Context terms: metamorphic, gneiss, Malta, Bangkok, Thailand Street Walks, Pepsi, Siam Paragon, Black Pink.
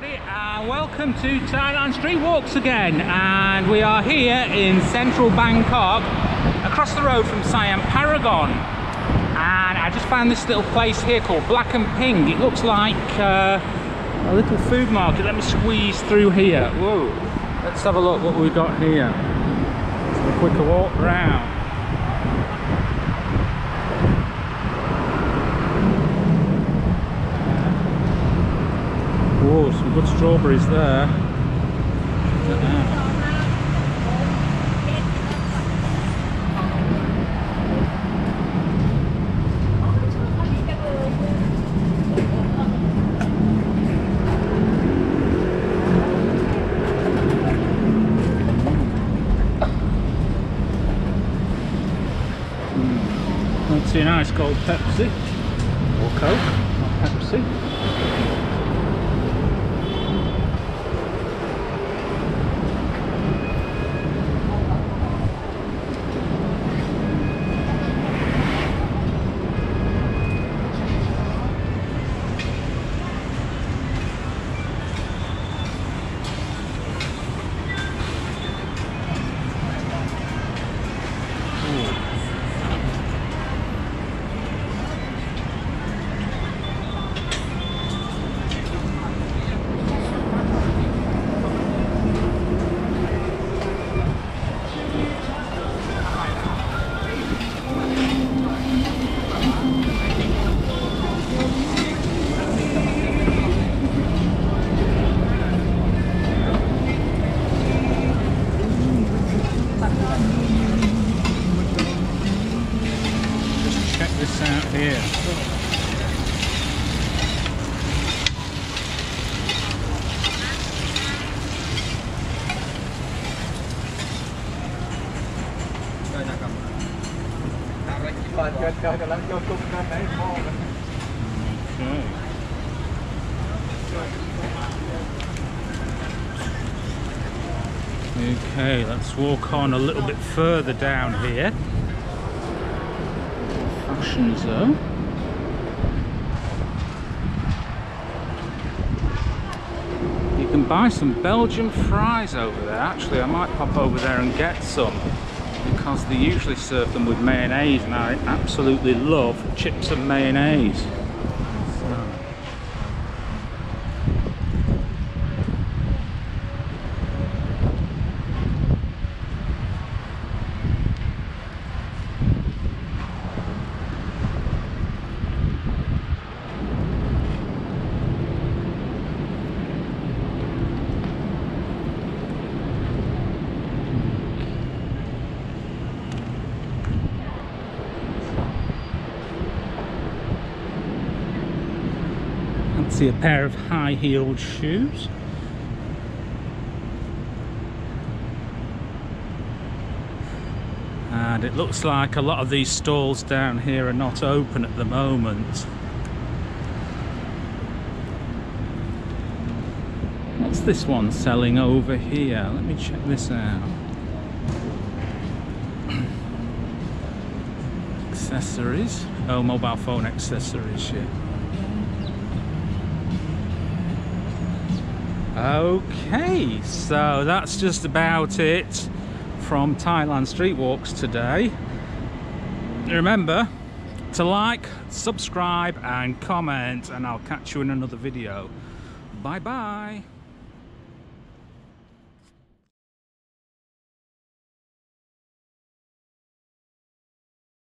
Everybody, welcome to Thailand Street Walks again, and we are here in central Bangkok across the road from Siam Paragon. And I just found this little place here called Black and Pink. It looks like a little food market. Let me squeeze through here. Whoa, let's have a look what we've got here. Let's have a quicker walk around. Whoa, some good strawberries there. That's an ice cold Pepsi. Or Coke, not Pepsi. This out here. Okay, let's walk on a little bit further down here. Though. You can buy some Belgian fries over there. Actually, I might pop over there and get some, because they usually serve them with mayonnaise, and I absolutely love chips and mayonnaise. See a pair of high-heeled shoes. And it looks like a lot of these stalls down here are not open at the moment. What's this one selling over here? Let me check this out. Accessories. Oh, mobile phone accessories, yeah. Okay, so that's just about it from Thailand Street Walks today. Remember to like, subscribe and comment, and I'll catch you in another video. Bye bye.